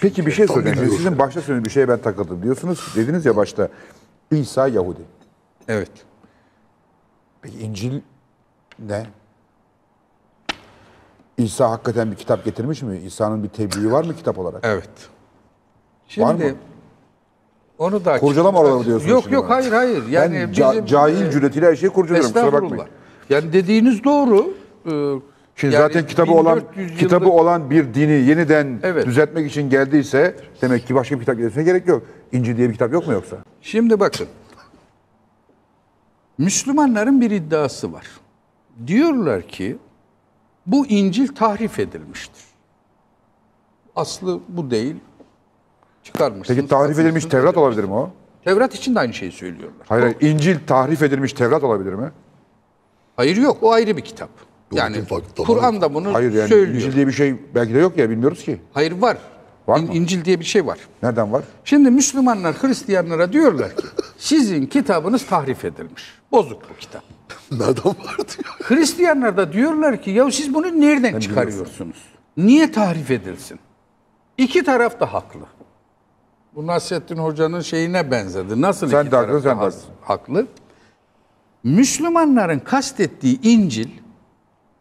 Peki bir şey sorayım. Sizin başta söylediğiniz bir şeye ben takıldım diyorsunuz. Dediniz ya başta İsa Yahudi. Evet. Peki İncil ne? İsa hakikaten bir kitap getirmiş mi? İsa'nın bir tebliği var mı kitap olarak? Evet. Şimdi, var mı? Onu da kurcalama oraları diyorsunuz. Yok yok, hayır hayır. Yani ben bizim, cahil cüretiyle her şeyi kurcalıyorum. Kusura bakmayın. Yani dediğiniz doğru. Şimdi yani zaten kitabı olan bir dini yeniden düzeltmek için geldiyse demek ki başka bir kitap gelmesine gerek yok. İncil diye bir kitap yok mu yoksa? Şimdi bakın. Müslümanların bir iddiası var. Diyorlar ki bu İncil tahrif edilmiştir. Aslı bu değil. Çıkarmışsınız. Peki tahrif edilmiş Tevrat olabilir mi o? Tevrat için de aynı şeyi söylüyorlar. Hayır, hayır. İncil tahrif edilmiş Tevrat olabilir mi? Hayır yok, o ayrı bir kitap. Yani Kur'an da bunu söylüyor. Hayır yani İncil diye bir şey belki de yok ya, bilmiyoruz ki. Hayır var. Var mı? İncil diye bir şey var. Nereden var? Şimdi Müslümanlar Hristiyanlara diyorlar ki sizin kitabınız tahrif edilmiş. Bozuk bu kitap. Nereden var diyor. Hristiyanlar da diyorlar ki ya siz bunu nereden çıkarıyorsunuz? Niye tahrif edilsin? İki taraf da haklı. Bu Nasrettin Hoca'nın şeyine benzedi. Nasıl sen iki taraf da haklı? Müslümanların kastettiği İncil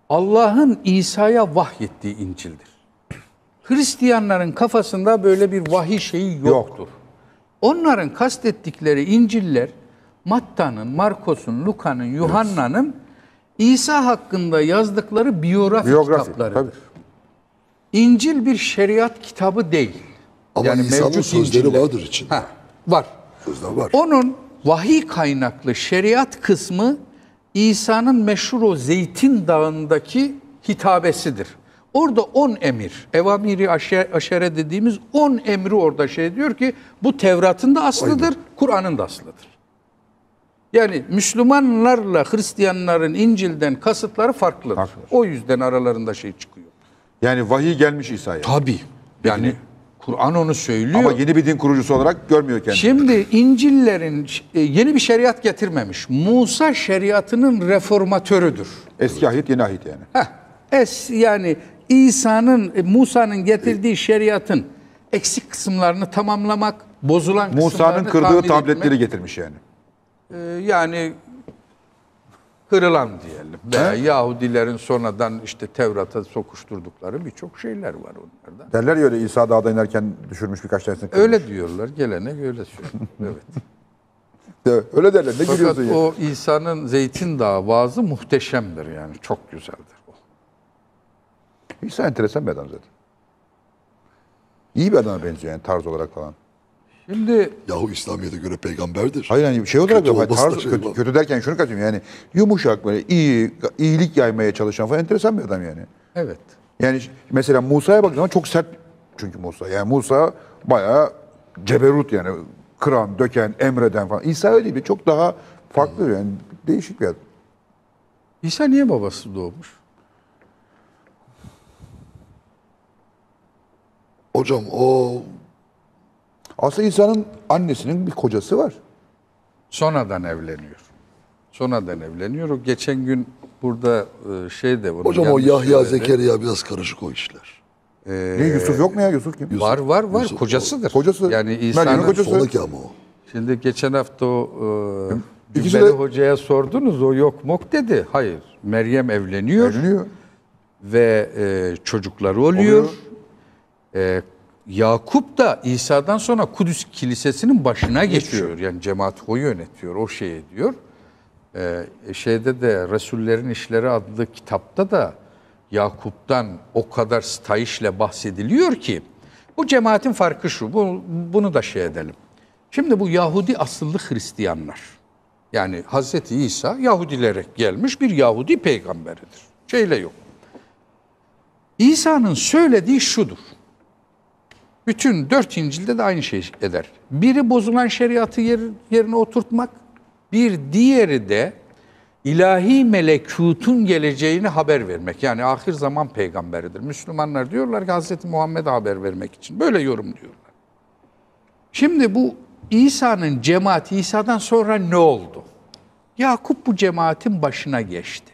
Allah'ın İsa'ya vahyettiği İncil'dir. Hristiyanların kafasında böyle bir vahiy şeyi yoktur. Yok. Onların kastettikleri İncil'ler Matta'nın, Markos'un, Luka'nın, Yuhanna'nın İsa hakkında yazdıkları biyografi kitaplarıdır. Tabii. İncil bir şeriat kitabı değil. Ama yani İsa'nın sözleri vardır içinde. Ha, var. Sözler var. Onun vahiy kaynaklı şeriat kısmı İsa'nın meşhur o Zeytin Dağı'ndaki hitabesidir. Orada 10 emir, evamiri aşere dediğimiz 10 emri orada şey diyor ki bu Tevrat'ın da aslıdır, Kur'an'ın da aslıdır. Yani Müslümanlarla Hristiyanların İncil'den kasıtları farklıdır. Farklıdır. O yüzden aralarında şey çıkıyor. Yani vahiy gelmiş İsa'ya. Tabii. Yani Kur'an onu söylüyor. Ama yeni bir din kurucusu olarak görmüyor kendini. Şimdi İncil'lerin yeni bir şeriat getirmemiş. Musa şeriatının reformatörüdür. Eski ahit, yeni ahit yani. Heh. Yani Musa'nın getirdiği şeriatın eksik kısımlarını tamamlamak, bozulan kısımlarını Musa'nın kırdığı tabletleri getirmiş yani. Yani kırılan diyelim. Veya Yahudilerin sonradan işte Tevrat'a sokuşturdukları birçok şeyler var onlarda. Derler ya öyle, İsa dağda inerken düşürmüş birkaç tanesini kırmış. Öyle diyorlar. Gelene öyle söylüyor. Evet. Öyle derler. Ne gülüyorsun ya? O İsa'nın Zeytin Dağı vaazı muhteşemdir yani. Çok güzeldir. İsa enteresan bir adam zaten. İyi bir adama benziyor yani tarz olarak falan. Şimdi yahu İslamiyet'e göre peygamberdir. Hayır yani şey olarak kötü, kötü derken şunu katıyorum yani yumuşak böyle iyilik yaymaya çalışan falan enteresan bir adam yani. Evet. Yani mesela Musa'ya baktığın zaman çok sert çünkü Musa. Yani Musa bayağı ceberut yani kıran, döken, emreden falan. İsa öyle değil, çok daha farklı yani değişik bir adam. İsa niye babası doğmuş? Hocam o... Aslında İsa'nın annesinin bir kocası var. Sonradan evleniyor. Sonradan evleniyor. O geçen gün burada şey de... Hocam o Yahya, Zekeriya biraz karışık o işler. Ne Yusuf yok mu ya? Yusuf kim? Var var var. Yusuf, kocasıdır. Kocası. Yani İsa'nın sonraki ama o. Şimdi geçen hafta o... Cübbeli Hoca'ya sordunuz. O yok mok dedi. Hayır. Meryem evleniyor. Evleniyor. Ve çocukları oluyor. Yakup da İsa'dan sonra Kudüs Kilisesi'nin başına geçiyor. Yani cemaat o yönetiyor, o şey ediyor. Şeyde de Resullerin İşleri adlı kitapta da Yakup'tan o kadar stayişle bahsediliyor ki bu cemaatin farkı şu, bunu da şey edelim. Şimdi bu Yahudi asıllı Hristiyanlar. Yani Hz. İsa Yahudilere gelmiş bir Yahudi peygamberidir. Şeyle yok. İsa'nın söylediği şudur. Bütün 4 İncil'de de aynı şey eder. Biri bozulan şeriatı yerine oturtmak, bir diğeri de ilahi melekutun geleceğini haber vermek. Yani ahir zaman peygamberidir. Müslümanlar diyorlar ki Hazreti Muhammed'e haber vermek için. Böyle yorumluyorlar. Şimdi bu İsa'nın cemaati, İsa'dan sonra ne oldu? Yakup bu cemaatin başına geçti.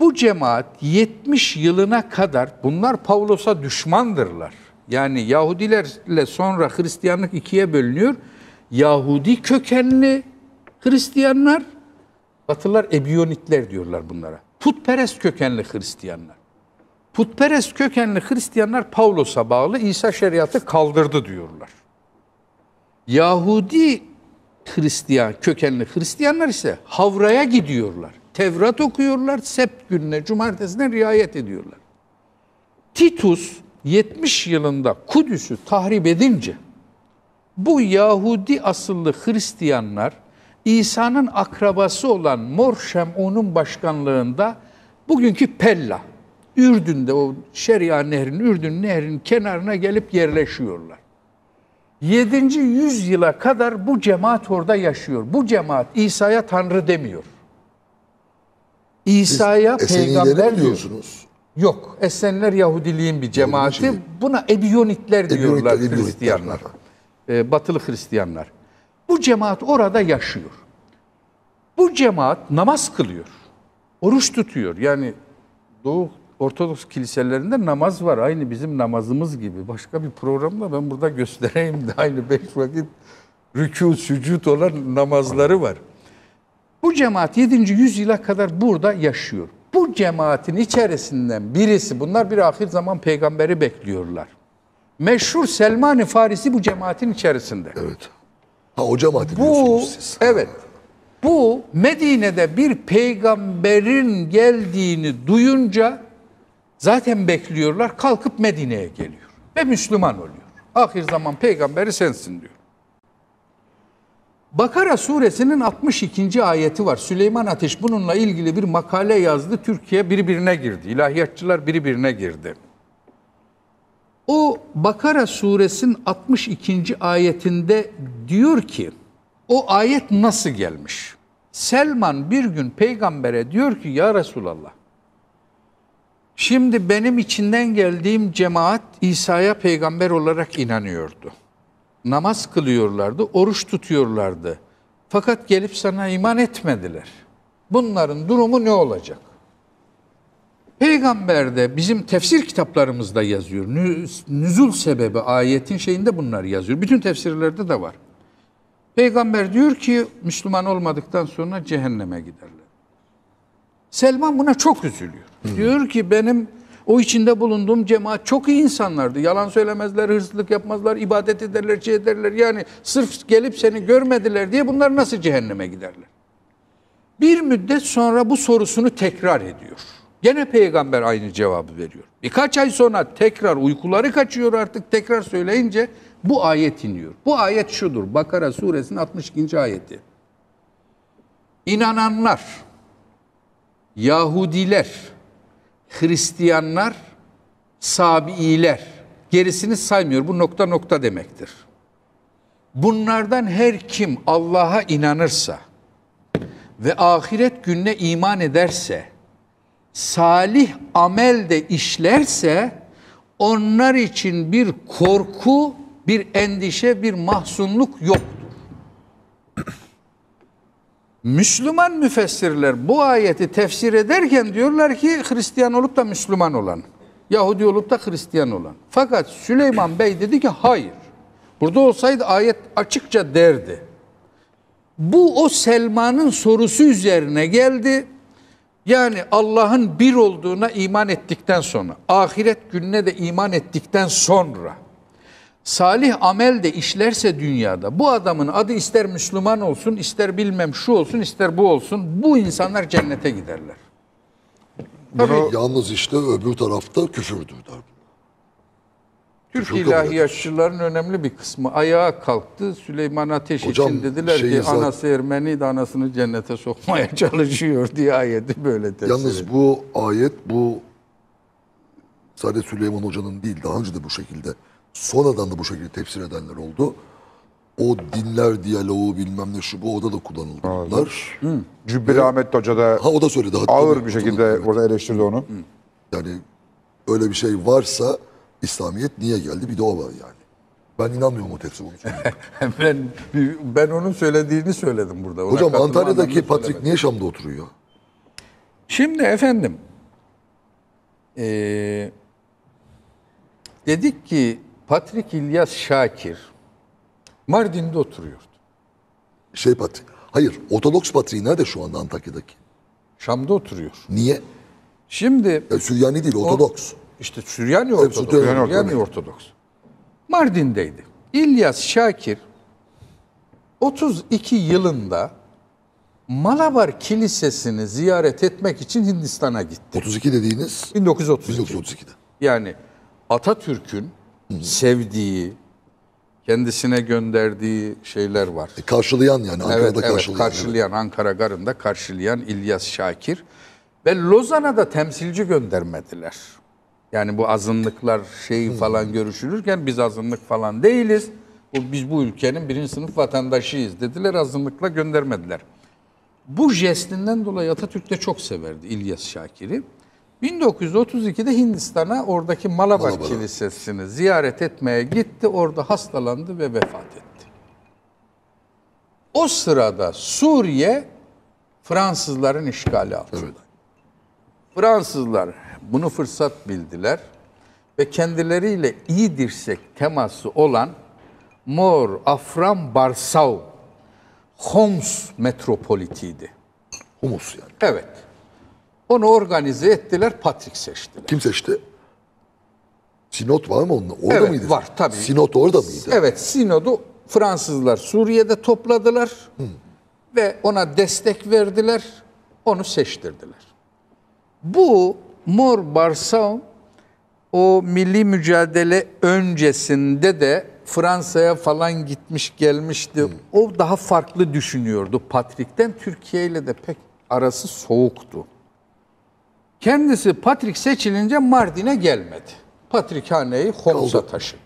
Bu cemaat 70 yılına kadar bunlar Pavlos'a düşmandırlar. Yani Yahudilerle sonra Hristiyanlık ikiye bölünüyor. Yahudi kökenli Hristiyanlar, Batılar Ebiyonitler diyorlar bunlara. Putperest kökenli Hristiyanlar. Putperest kökenli Hristiyanlar Pavlos'a bağlı, İsa şeriatı kaldırdı diyorlar. Yahudi Hristiyan kökenli Hristiyanlar ise Havra'ya gidiyorlar. Tevrat okuyorlar, Sept gününe, cumartesine riayet ediyorlar. Titus 70 yılında Kudüs'ü tahrip edince bu Yahudi asıllı Hristiyanlar İsa'nın akrabası olan Mor Şem'un'un başkanlığında bugünkü Pella, Ürdün'de o Şeria nehrinin, Ürdün nehrinin kenarına gelip yerleşiyorlar. 7. yüzyıla kadar bu cemaat orada yaşıyor. Bu cemaat İsa'ya Tanrı demiyor. İsa'ya peygamber diyorsunuz. Yok. Esseniler Yahudiliğin bir cemaati. Şey. Buna Ebiyonitler diyorlar Hristiyanlar. Batılı Hristiyanlar. Bu cemaat orada yaşıyor. Bu cemaat namaz kılıyor. Oruç tutuyor. Yani Doğu Ortodoks kiliselerinde namaz var. Aynı bizim namazımız gibi. Başka bir programda ben burada göstereyim de aynı 5 vakit rükû, sücud olan namazları var. Bu cemaat 7. yüzyıla kadar burada yaşıyor. Bu cemaatin içerisinden birisi, bunlar bir ahir zaman peygamberi bekliyorlar. Meşhur Selman-ı Farisi bu cemaatin içerisinde. Evet. Ha, o cemaati diyorsunuz siz. Evet. Bu Medine'de bir peygamberin geldiğini duyunca zaten bekliyorlar. Kalkıp Medine'ye geliyor ve Müslüman oluyor. Ahir zaman peygamberi sensin diyor. Bakara suresinin 62. ayeti var. Süleyman Ateş bununla ilgili bir makale yazdı. Türkiye birbirine girdi. İlahiyatçılar birbirine girdi. O Bakara suresinin 62. ayetinde diyor ki, o ayet nasıl gelmiş? Selman bir gün peygambere diyor ki, ya Resulallah, şimdi benim içinden geldiğim cemaat İsa'ya peygamber olarak inanıyordu. Namaz kılıyorlardı, oruç tutuyorlardı. Fakat gelip sana iman etmediler. Bunların durumu ne olacak? Peygamber de bizim tefsir kitaplarımızda yazıyor. Nüzul sebebi ayetin şeyinde bunlar yazıyor. Bütün tefsirlerde de var. Peygamber diyor ki Müslüman olmadıktan sonra cehenneme giderler. Selman buna çok üzülüyor. Hı. Diyor ki benim o içinde bulunduğum cemaat çok iyi insanlardı. Yalan söylemezler, hırsızlık yapmazlar, ibadet ederler, şey ederler. Yani sırf gelip seni görmediler diye bunlar nasıl cehenneme giderler? Bir müddet sonra bu sorusunu tekrar ediyor. Gene peygamber aynı cevabı veriyor. Birkaç ay sonra tekrar uykuları kaçıyor artık, tekrar söyleyince bu ayet iniyor. Bu ayet şudur, Bakara suresinin 62. ayeti. İnananlar, Yahudiler, Hristiyanlar, Sabi'iler, gerisini saymıyor, bu nokta nokta demektir. Bunlardan her kim Allah'a inanırsa ve ahiret gününe iman ederse, salih amel de işlerse, onlar için bir korku, bir endişe, bir mahzunluk yoktur. Müslüman müfessirler bu ayeti tefsir ederken diyorlar ki Hristiyan olup da Müslüman olan, Yahudi olup da Hristiyan olan. Fakat Süleyman Bey dedi ki hayır. Burada olsaydı ayet açıkça derdi. Bu o Selman'ın sorusu üzerine geldi. Yani Allah'ın bir olduğuna iman ettikten sonra, ahiret gününe de iman ettikten sonra, salih amel de işlerse dünyada, bu adamın adı ister Müslüman olsun, ister bilmem şu olsun, ister bu olsun, bu insanlar cennete giderler. Tabii, yalnız işte öbür tarafta küfürdür. Türk ilahiyatçıların önemli bir kısmı ayağa kalktı. Süleyman Ateş hocam, için dediler ki anası Ermeni de anasını cennete sokmaya çalışıyor diye ayeti böyle tefsir. Yalnız bu ayet bu sadece Süleyman Hoca'nın değil, daha önce de bu şekilde, sonradan da bu şekilde tefsir edenler oldu. O dinler diyaloğu bilmem ne şu bu orada da kullanıldılar. Cübbeli Ahmet Hoca da o da söyledi, ağır bir şekilde orada eleştirdi onu. Yani öyle bir şey varsa İslamiyet niye geldi? Bir de o var yani. Ben inanmıyorum o tefsir olacak. ben onun söylediğini söyledim burada. Ona hocam Antalya'daki Patrik söylemedim. Niye Şam'da oturuyor? Şimdi efendim dedik ki Patrik İlyas Şakir Mardin'de oturuyordu. Hayır, Ortodoks Patriği nerede şu anda Antakya'daki? Şam'da oturuyor. Niye? Şimdi... Süryani değil, Ortodoks. İşte Süryani Ortodoks. Süryani Ortodoks. Mardin'deydi. İlyas Şakir 32 yılında Malabar Kilisesi'ni ziyaret etmek için Hindistan'a gitti. 32 dediğiniz? 1932'de. Yani Atatürk'ün sevdiği, kendisine gönderdiği şeyler var. Karşılayan yani Ankara'da karşılayan. Ankara Garı'nda karşılayan İlyas Şakir. Ve Lozan'a da temsilci göndermediler. Yani bu azınlıklar şeyi falan görüşülürken biz azınlık falan değiliz. Biz bu ülkenin birinci sınıf vatandaşıyız dediler, azınlıkla göndermediler. Bu jestinden dolayı Atatürk de çok severdi İlyas Şakir'i. 1932'de Hindistan'a oradaki Malabar Kilisesi'ni ziyaret etmeye gitti. Orada hastalandı ve vefat etti. O sırada Suriye Fransızların işgali altında. Evet. Fransızlar bunu fırsat bildiler ve kendileriyle iyi dirsek teması olan Mor Afrem Barsavm Homs metropolitiydi. Homs yani. Evet. Onu organize ettiler, Patrik seçtiler. Kim seçti? Sinot var mı onunla? Orada mıydı? Var tabii. Sinot orada mıydı? Evet, Sinod'u Fransızlar Suriye'de topladılar ve ona destek verdiler, onu seçtirdiler. Bu Mor Barsavm o milli mücadele öncesinde de Fransa'ya falan gitmiş gelmişti. O daha farklı düşünüyordu Patrik'ten. Türkiye ile de pek arası soğuktu. Kendisi Patrik seçilince Mardin'e gelmedi. Patrikhane'yi Homs'a taşıdı.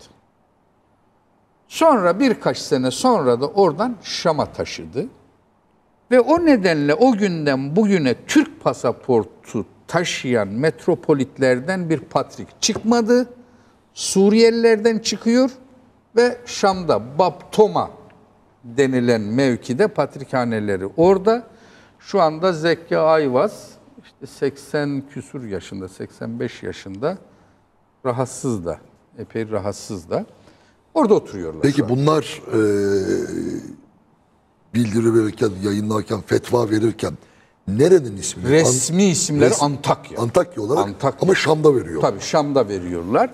Sonra birkaç sene sonra da oradan Şam'a taşıdı. Ve o nedenle o günden bugüne Türk pasaportu taşıyan metropolitlerden bir Patrik çıkmadı. Suriyelilerden çıkıyor ve Şam'da Bab Toma denilen mevkide patrikhaneleri orada. Şu anda Zekke Ayvaz 80 küsur yaşında, 85 yaşında, rahatsız da, epey rahatsız da. Orada oturuyorlar. Peki bunlar bildiri verirken, yayınlarken, fetva verirken nerenin ismi? Resmi isimleri Antakya. Antakya olarak Antakya. Ama Şam'da veriyorlar. Tabii Şam'da veriyorlar.